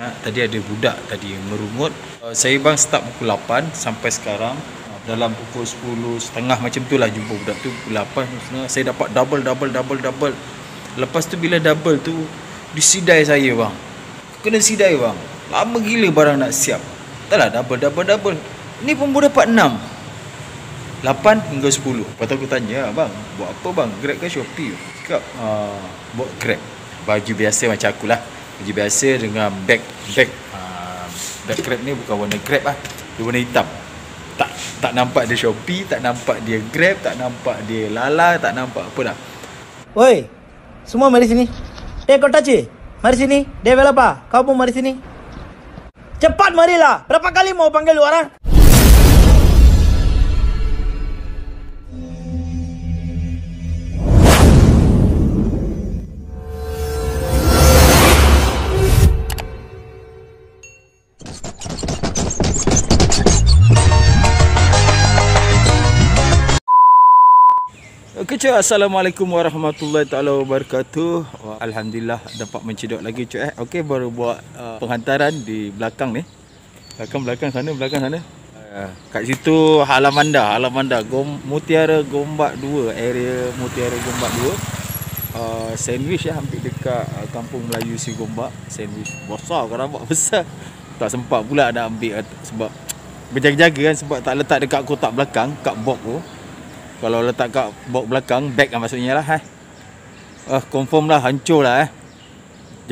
Tadi ada budak tadi merungut. Saya bang start pukul 8 sampai sekarang. Dalam pukul 10:30 macam tu lah jumpa budak tu. Pukul 8 saya dapat double. Lepas tu bila double tu disidai saya bang. Kena sidai bang. Lama gila barang nak siap. Taklah double. Ni pun boleh dapat 6. 8 hingga 10. Lepas tu aku tanya, bang, buat apa bang? Grab ke Shopee? Cakap, buat Grab. Baju biasa macam akulah. Baju biasa dengan bag Grab ni bukan warna Grab lah. Dia warna hitam. Tak nampak dia Shopee, tak nampak dia Grab, tak nampak dia Lala, tak nampak apa dah. Oi, semua mari sini. Eh, Kotaci, mari sini. Dia Velapa, kau pun mari sini. Cepat marilah. Berapa kali mau panggil lu orang? Okey, assalamualaikum warahmatullahi taala wabarakatuh. Alhamdulillah dapat menciduk lagi cik eh. Okey, baru buat penghantaran di belakang ni. Belakang sana. Kat situ halaman dah Mutiara Gombak 2, area Mutiara Gombak 2. Sandwich ya, hampir dekat Kampung Melayu Sri Gombak. Sandwich besar, korang buat besar. Tak sempat pula nak ambil sebab berjaga-jaga kan, sebab tak letak dekat kotak belakang, kat box tu. Kalau letak kat box belakang, bag lah maksudnya lah confirm lah, hancur lah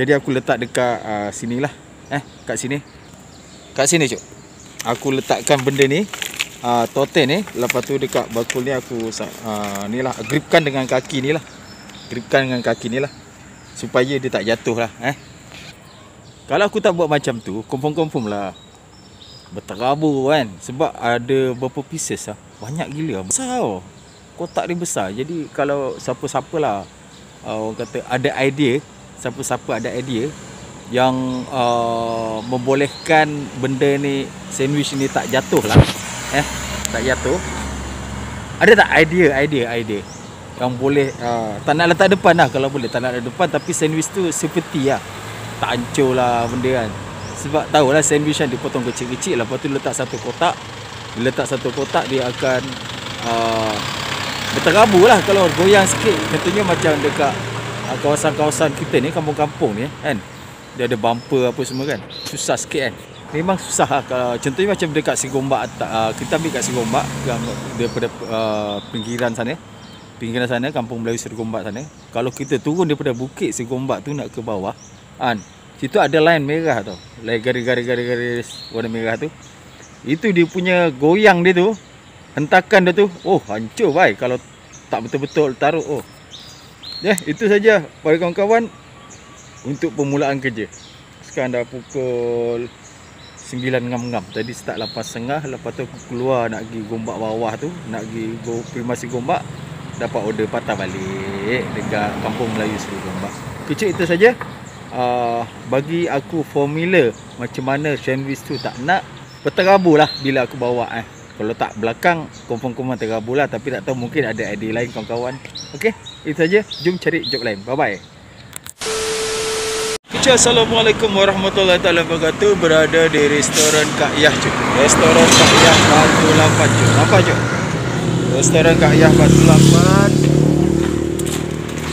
Jadi aku letak dekat sini lah Kat sini cok. Aku letakkan benda ni toten ni. Lepas tu dekat bakul ni aku ni lah, gripkan dengan kaki ni lah. Supaya dia tak jatuh lah Kalau aku tak buat macam tu, confirm lah berterabur kan. Sebab ada beberapa pieces lah, banyak gila, besar tau. Kotak dia besar. Jadi kalau siapa-siapa lah orang kata ada idea, yang membolehkan benda ni, sandwich ni tak jatuh lah tak jatuh. Ada tak idea yang boleh tak nak letak depan lah, kalau boleh tak nak letak depan, tapi sandwich tu seperti lah tak hancur lah benda kan. Sebab tahulah sandwich kan dipotong kecil-kecil, lepas tu letak satu kotak. Letak satu kotak, dia akan berterabur lah kalau goyang sikit. Contohnya macam dekat kawasan-kawasan kita ni, kampung-kampung ni kan, dia ada bumper apa semua kan, susah sikit kan. Memang susah lah kalau, contohnya macam dekat Sri Gombak, kita ambil kat Sri Gombak daripada pinggiran sana, Kampung Melayu Sri Gombak sana. Kalau kita turun daripada bukit Sri Gombak tu nak ke bawah kan, situ ada line merah tau, line garis warna merah tu. Itu dia punya goyang dia tu, hentakan dia tu, oh hancur bhai kalau tak betul-betul taruh. Itu saja para kawan-kawan untuk permulaan kerja. Sekarang dah pukul 9:00. Tadi start 8:30, lepas tu aku keluar nak pergi Gombak bawah tu, nak pergi Prima Sri Gombak, dapat order patah balik dekat Kampung Melayu Sri Gombak. Kecil itu saja. Bagi aku formula macam mana sandwich tu tak nak berterabur lah bila aku bawa Kalau tak belakang, confirm terabur lah. Tapi tak tahu, mungkin ada idea lain kawan-kawan. Okey, itu saja. Jom cari job lain. Bye-bye. Assalamualaikum warahmatullahi wabarakatuh. Berada di Restoran Kak Iyah. Restoran Kak Iyah Batu Lapan. Nampak je? Restoran Kak Iyah Batu Lapan.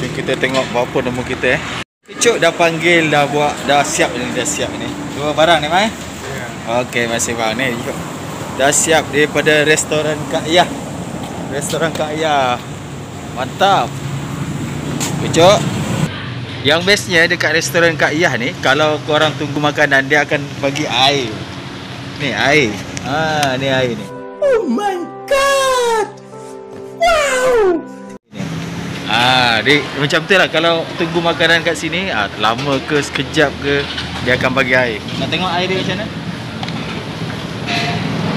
Jom kita tengok berapa nombor kita Cuk dah panggil, dah buat, dah siap ni. Dua barang ni mai. Okey, masih bang ni. Dah siap daripada Restoran Kak Iyah. Mantap. Kecok. Yang bestnya dekat Restoran Kak Iyah ni, kalau korang tunggu makanan, dia akan bagi air. Ni air. Ni air ni. Oh my god. Wow. Dia macam tu lah, kalau tunggu makanan kat sini, lama ke sekejap ke, dia akan bagi air. Nak tengok air dia macam mana?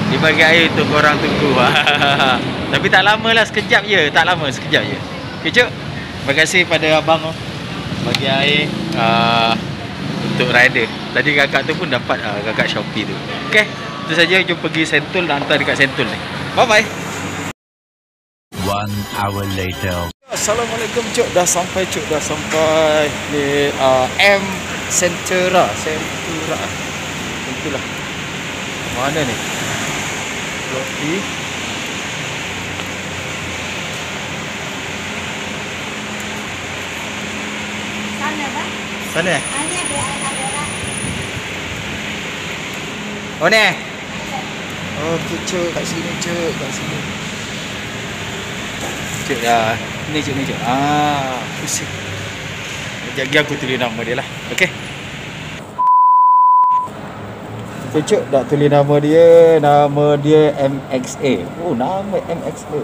Dia bagi air untuk korang tunggu. Tapi tak lama lah, sekejap je. Kejap. Terima kasih pada abang bagi air untuk rider. Tadi kakak tu pun dapat kakak Shopee tu. Okey, itu saja. Jom pergi Sentul, nak hantar dekat Sentul ni. Bye-bye. 1 hour later. Assalamualaikum Cuk. Dah sampai Cuk. Dah sampai di M Sentera. Itulah. Mana ni? Lopi. Sana bang. Sana. Ini ada orang. Oh ni. Oh cuk kat sini. Cuk dah. Ni cuk. Ah, pusing. Jaga aku tulis nama dia lah. Okey. Cuk dah tulis nama dia. Nama dia MXA. Oh, nama MXA.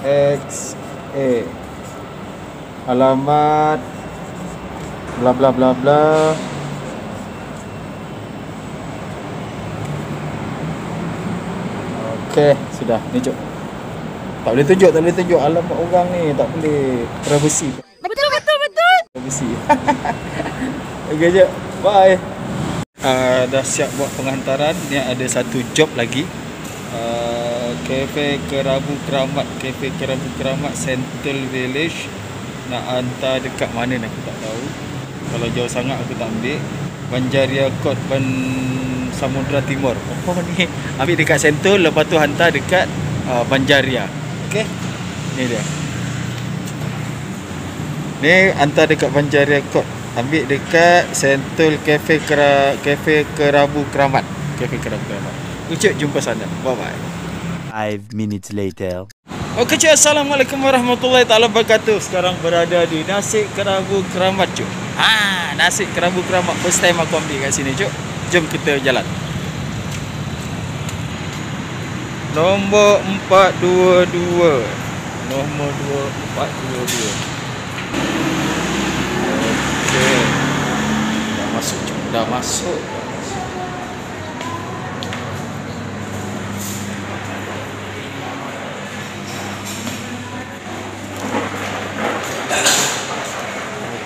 MXA. Alamat bla bla bla bla. Okey, sudah. Ni cuk. Tak boleh tunjuk alamat orang ni, tak boleh privacy. Betul. Privacy. Okey je. Bye. Dah siap buat penghantaran. Ni ada satu job lagi. Kafe Kerabu Keramat Sentul Village. Nak hantar dekat mana ni aku tak tahu. Kalau jauh sangat aku tak ambil. Banjaria Yaakob Samudera Timur. Apa ni? Ambil dekat Sentul, lepas tu hantar dekat Banjaria. Okey. Ni dia. Ni hantar dekat Banjaria Yaakob. Ambil dekat Sentul Kafe Kerabu Keramat. Ucap jumpa sana. Bye bye. 5 minutes later. Okey, cik. Assalamualaikum warahmatullahi taala wabarakatuh. Sekarang berada di Nasi Kerabu Keramat, cik. Ha, Nasi Kerabu Keramat first time aku ambil kat sini, cik. Jom kita jalan. Nombor 422. Nombor 422. Okay. Dah masuk. Okay,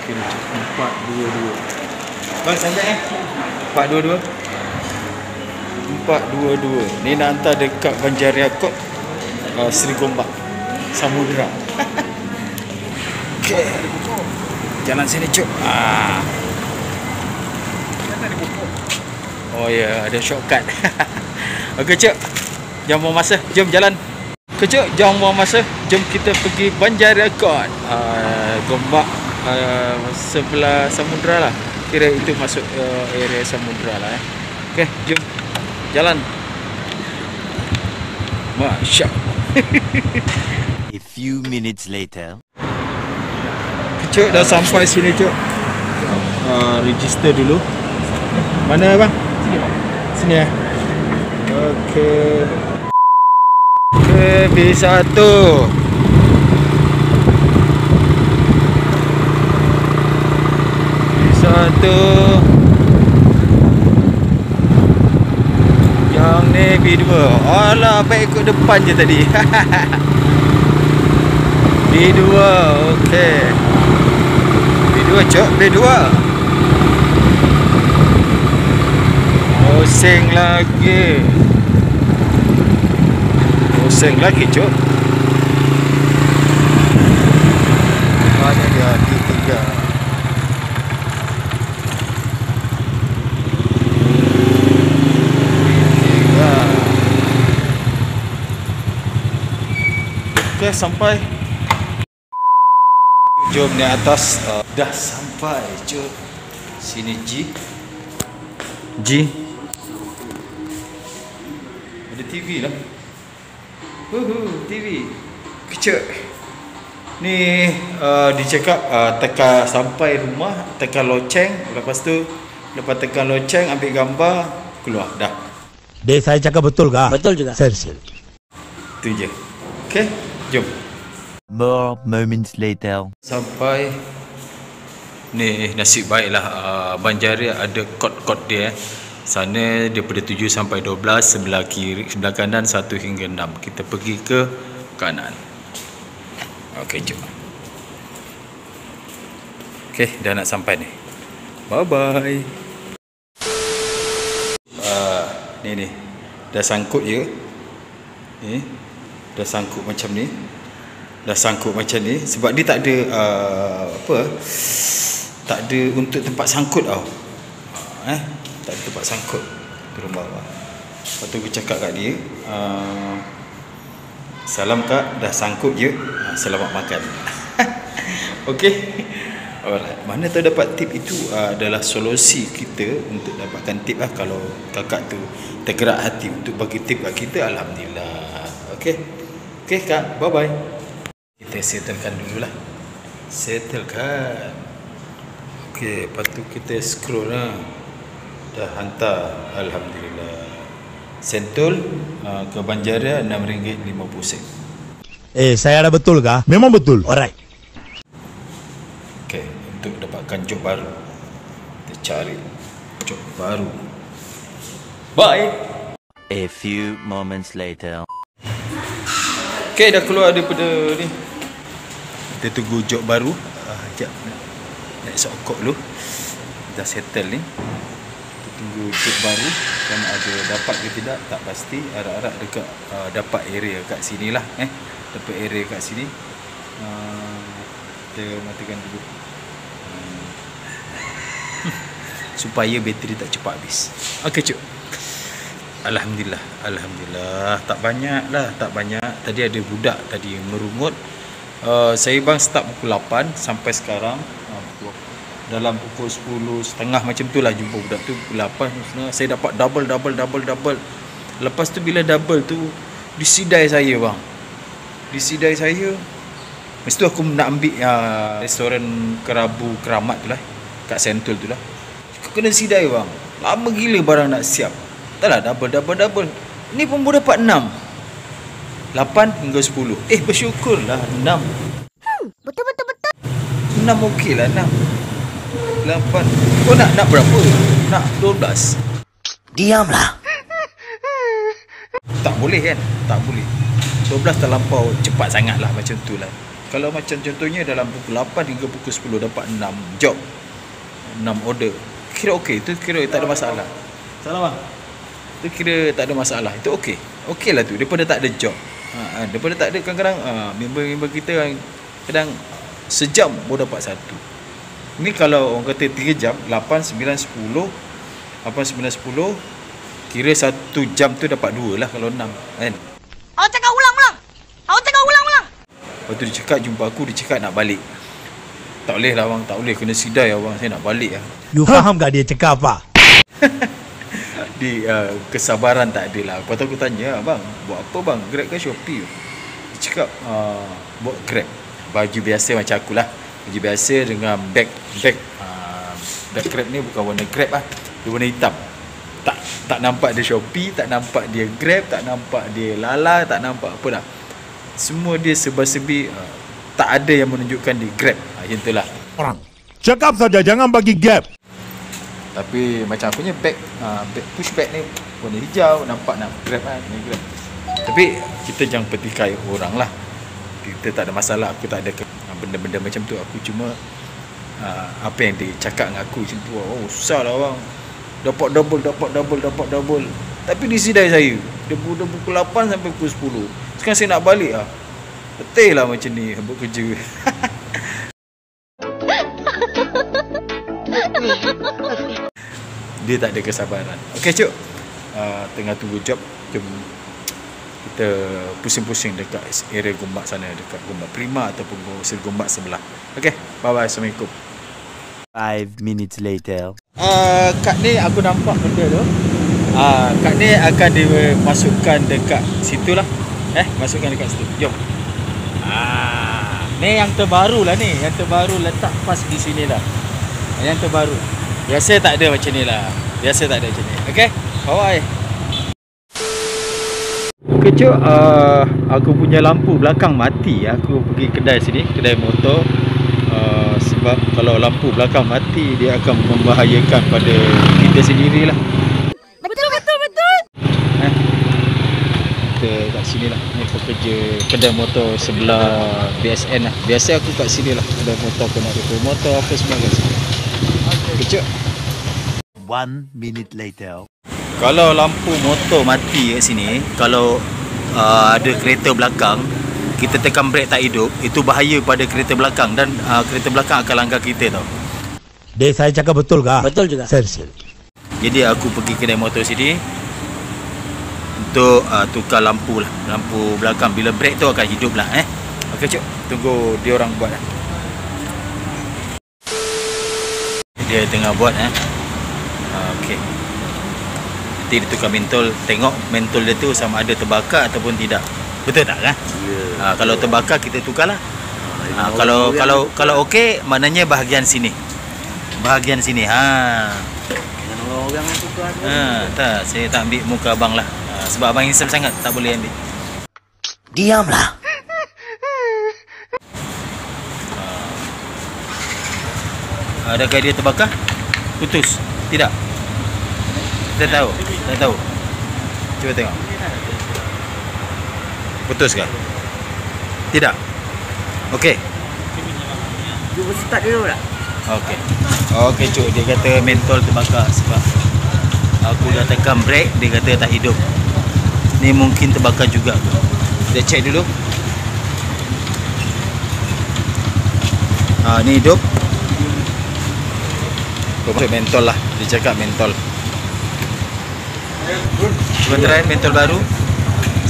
422. Bang, sangat 422. Ni nak hantar dekat Banjaria Yaakob, Sri Gombak, Samudera. Okay. Jalan sini, cuk. Ah. Oh ya, yeah, ada shortcut. Okey, cuk. Jangan buang masa. Jom jalan. Okey, cuk. Jangan buang masa. Jom kita pergi Banjaria Yaakob. Gombak sebelah Samudera lah. Kira itu masuk area Samudera lah. Okey, jom. Jalan. Masya. A few minutes later. Cuk, dah sampai sini, cuk. Register dulu. Mana bang? Sini ya. Okey, B1. B1. Yang ni B2. Alah, baik ikut depan je tadi. B2. Okey. Cuk, B2. Pusing lagi cuk. Mana dia? B3. Okay, sampai. Jom ni atas. Dah sampai, cuk. Sini G. Ada TV lah. TV. Kecil. Ni dia cakap tekan sampai rumah, tekan loceng, lepas tekan loceng ambil gambar, keluar dah. Dek, saya cakap betul ke? Betul juga. Sel. Tu je. Okey, jom. More moments later. Sampai. Ni nasib baiklah Banjaria ada kod-kod dia. Sana daripada 7 sampai 12, sebelah kiri, sebelah kanan 1 hingga 6. Kita pergi ke kanan. Okey, jom. Okey, dah nak sampai ni. Bye bye. Ni. Dah sangkut ya. Ni. Dah sangkut macam ni. dah sangkut macam ni, sebab dia tak ada tak ada untuk tempat sangkut tau. Tak ada tempat sangkut turun bawah. Lepas tu aku cakap kat dia, salam kak, dah sangkut je, selamat makan. Okey. Alright. Mana tahu dapat tip itu adalah solusi kita untuk dapatkan tip lah. Kalau kakak tu tergerak hati untuk bagi tip kat kita, alhamdulillah. Okey. Okey kak, bye bye. Kita settlekan dululah. Settlekan. Okey, lepas tu kita scroll lah. Dah hantar, alhamdulillah. Sentul ke Banjaria RM6.50. Eh, saya ada betul kah? Memang betul. Alright. Okay, untuk dapatkan job baru, kita cari job baru. Bye. A few moments later. Okay, dah keluar daripada ni. Kita tunggu job baru. Sekejap, nak sokok dulu. Dah settle ni, tunggu job baru. Dan ada dapat ke tidak, tak pasti. Harap-harap dekat dapat area kat sini lah. Dapat area kat sini. Kita matikan dulu supaya bateri tak cepat habis. Okey cik, alhamdulillah. Alhamdulillah. Tak banyak lah, tak banyak. Tadi ada budak tadi merungut. Saya bang start pukul 8 sampai sekarang dalam pukul 10.30 macam tu lah jumpa budak tu pukul 8. Saya dapat double. Lepas tu bila double tu disidai saya bang, disidai saya. Lepas tu aku nak ambil restoran Kerabu Keramat tu lah, kat Sentul tu lah. Aku kena sidai bang, lama gila barang nak siap. Tak lah, double. Ni pun baru dapat 6, 8 hingga 10. Eh, bersyukur lah 6. Betul 6 okey lah 6 8. Kau nak berapa? Nak 12. Diamlah. Tak boleh kan? Tak boleh. 12 terlampau cepat sangat lah, macam tu lah. Kalau macam contohnya dalam pukul 8 hingga pukul 10 dapat 6 job, 6 order, kira okey. Itu kira tak ada masalah. Salah bang. Itu kira tak ada masalah. Itu okey. Okey lah tu. Daripada tak ada job, daripada tak ada, kadang-kadang member-member kita kadang sejam baru dapat satu. Ni kalau orang kata 3 jam, 8, 9, 10, kira 1 jam tu dapat 2 lah kalau 6 kan. Awak cakap ulang. Lepas tu dia cakap, jumpa aku, dia cakap nak balik. Tak boleh lah bang, tak boleh, kena sidai abang, saya nak balik lah. You faham tak dia cakap apa? Dia kesabaran tak ada lah. Lepas tu aku tanya, bang, buat apa bang? Grab ke Shopee? Dia cakap, buat Grab. Baju biasa macam akulah. Baju biasa dengan bag Grab ni bukan warna Grab lah, dia warna hitam. Tak nampak dia Shopee, tak nampak dia Grab, tak nampak dia Lala, tak nampak apa dah. Semua dia serba-serbi, tak ada yang menunjukkan dia Grab. Macam tu lah. Orang cakap saja jangan bagi Grab. Tapi macam aku punya bag push bag ni warna hijau, nampak nak Grab lah, ni Grab. Tapi kita jangan petikai orang lah. Kita tak ada masalah, aku tak ada benda-benda macam tu. Aku cuma apa yang dia cakap dengan aku macam tu. Oh, susah lah bang, dapat double. Tapi disidai saya daripada pukul 8 sampai pukul 10. Sekarang saya nak balik lah. Betul lah macam ni buat kerja. Dia tak ada kesabaran. Okey cuk, tengah tunggu job. Jom kita pusing-pusing dekat area Gombak sana, dekat Gombak Prima ataupun Sri Gombak sebelah. Okey, bye-bye. Assalamualaikum. 5 minutes later. Kad ni aku nampak benda tu. Kad ni akan dimasukkan dekat situ lah. Masukkan dekat situ. Jom. Ni yang terbaru lah ni. Yang terbaru letak pas di sini lah. Yang terbaru. Biasa tak ada macam ni lah. Biasa tak ada macam ni. Okey, bye-bye. Kecuk, aku punya lampu belakang mati. Aku pergi kedai sini, kedai motor, sebab kalau lampu belakang mati dia akan membahayakan pada kita sendirilah. Betul. Kita kat sini lah. Ni pekerja kedai motor sebelah BSN lah. Biasa aku kat sini lah, kedai motor, kena repair motor apa semua kat sini. Kecuk. 1 minute later. Kalau lampu motor mati kat sini, kalau ada kereta belakang, kita tekan brek tak hidup, itu bahaya pada kereta belakang dan kereta belakang akan langgar kita, tau. Dek, saya cakap betul ke? Betul juga. Sel. Jadi aku pergi ke kedai motor sini untuk tukar lampu lah, lampu belakang. Bila brek tu akan hidup lah. Okey, cik, tunggu dia orang buat lah. Dia tengah buat okey. Nanti dia tukar mentol, tengok mentol dia tu sama ada terbakar ataupun tidak. Betul tak kan? Yeah. Kalau terbakar kita tukarlah. Kalau okey, maknanya bahagian sini. Bahagian sini. Orang tukar. Tak, saya tak ambil muka abang lah. Sebab abang insem sangat, tak boleh ambil. Diamlah. Adakah dia terbakar? Putus. Tidak. Kita tahu. Tak tahu. Cuba tengok. Putus ke? Tidak. Okey. Cuba start dulu lah. Okey. Okey, cuk, dia kata mentol terbakar sebab aku dah tekan brake, dia kata tak hidup. Ni mungkin terbakar juga. Kita check dulu. Ni hidup. Kau mentol lah. Dia cakap mentol. Cuba try mentol baru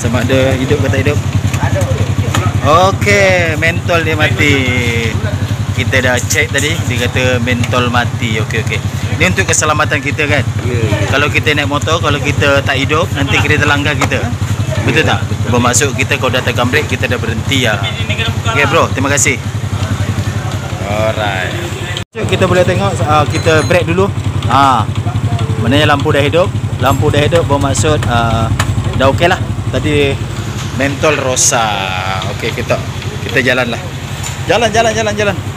sama ada hidup ke tak hidup. Okey, mentol dia mati. Kita dah check tadi, dia kata mentol mati. Okey. Ni untuk keselamatan kita kan. Kalau kita naik motor, kalau kita tak hidup, nanti kereta langgar kita. Betul tak? Bermaksud kita kalau dah tekan brake, kita dah berhenti lah. Okey bro, terima kasih. Alright. Kita boleh tengok, kita brake dulu. Maknanya lampu dah hidup. Lampu dah hidup bermaksud dah okey lah. Tadi mentol rosak. Okey, kita jalan lah. Jalan.